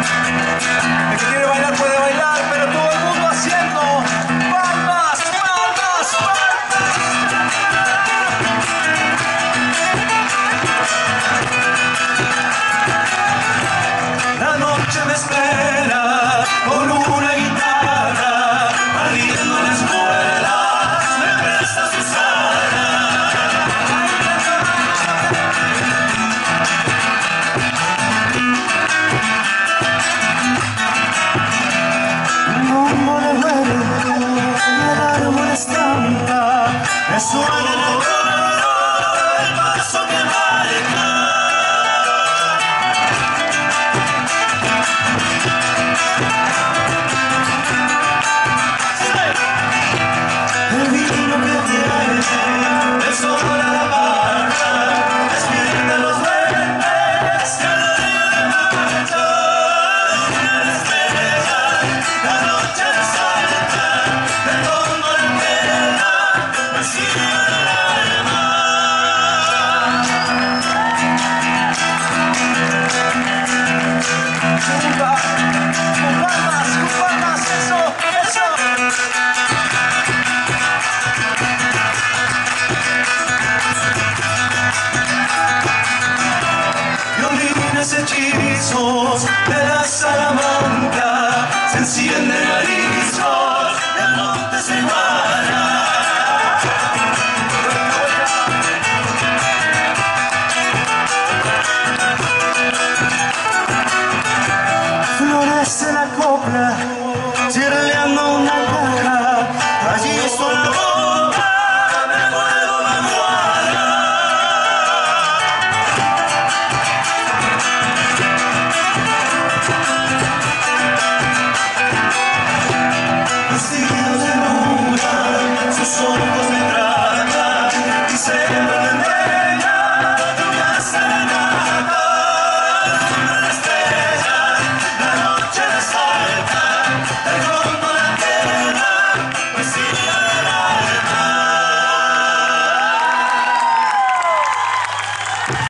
El que quiere bailar puede bailar, pero todo el mundo haciendo palmas, palmas, palmas. La noche me espera con una guitarra, ardiendo las cuerdas, me presta su sal. Hechizos de la sala.